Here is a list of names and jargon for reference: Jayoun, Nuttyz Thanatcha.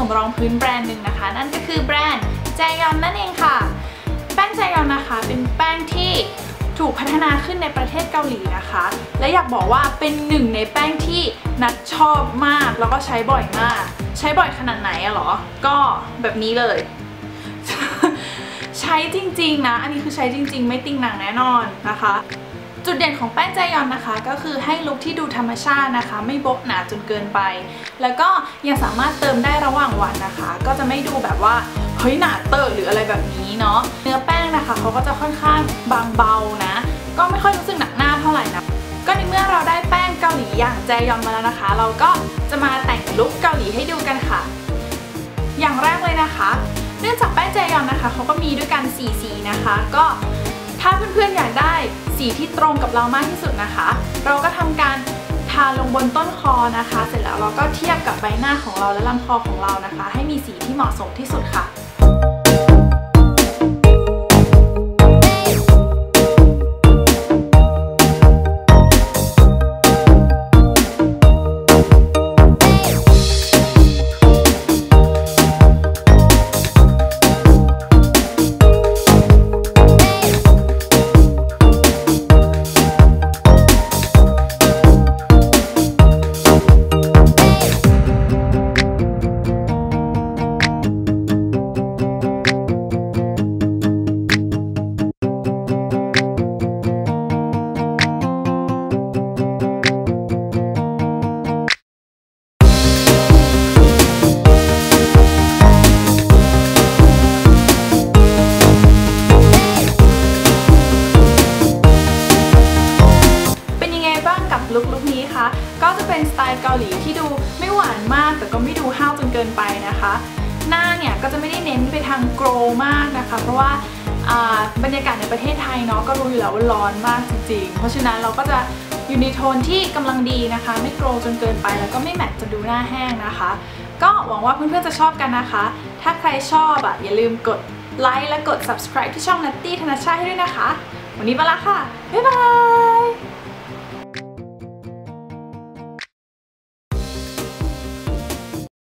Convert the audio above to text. สมรองพื้นแบรนด์หนึ่งนะคะนั่นก็คือแบรนด์แจยอนนั่นเองค่ะแป้งแจยอนนะคะเป็นแป้งที่ถูกพัฒนาขึ้นในประเทศเกาหลีนะคะและอยากบอกว่าเป็นหนึ่งในแป้งที่นัดชอบมากแล้วก็ใช้บ่อยมากใช้บ่อยขนาดไหนอะหรอก็แบบนี้เลย ใช้จริงๆนะอันนี้คือใช้จริงๆไม่ติ่งหนังแน่นอนนะคะจุดเด่นของแป้งแจยอนนะคะก็คือให้ลุคที่ดูธรรมชาตินะคะไม่โบ๊ะหนาจนเกินไปแล้วก็ยังสามารถเติมได้ระหว่างวันนะคะก็จะไม่ดูแบบว่าเฮ้ยหนาเตอะหรืออะไรแบบนี้เนาะเนื้อแป้งนะคะเขาก็จะค่อนข้างบางเบานะก็ไม่ค่อยรู้สึกหนักหน้าเท่าไหร่นะก็ในเมื่อเราได้แป้งเกาหลีอย่างแจยอนมาแล้วนะคะเราก็จะมาแต่งลุคเกาหลีให้ดูกันค่ะอย่างแรกเลยนะคะเนื่องจากแป้งแจยอนนะคะเขาก็มีด้วยกัน4สีนะคะก็ถ้าเพื่อนๆอยากได้สีที่ตรงกับเรามากที่สุดนะคะเราก็ทำการทาลงบนต้นคอนะคะเสร็จแล้วเราก็เทียบกับใบหน้าของเราและลำคอของเรานะคะให้มีสีที่เหมาะสมที่สุดค่ะก็จะเป็นสไตล์เกาหลีที่ดูไม่หวานมากแต่ก็ไม่ดูห้าวจนเกินไปนะคะหน้าเนี่ยก็จะไม่ได้เน้นไปทางโกรมากนะคะเพราะว่าบรรยากาศในประเทศไทยเนาะก็รู้อยู่แล้วว่าร้อนมากจริงๆเพราะฉะนั้นเราก็จะอยู่ในโทนที่กำลังดีนะคะไม่โกรจนเกินไปแล้วก็ไม่แมตต์จนดูหน้าแห้งนะคะก็หวังว่าเพื่อนๆจะชอบกันนะคะถ้าใครชอบอย่าลืมกดไลค์และกด subscribe ที่ช่องนัตตี้ธนชาติให้ด้วยนะคะวันนี้ไปละค่ะบ๊ายบาย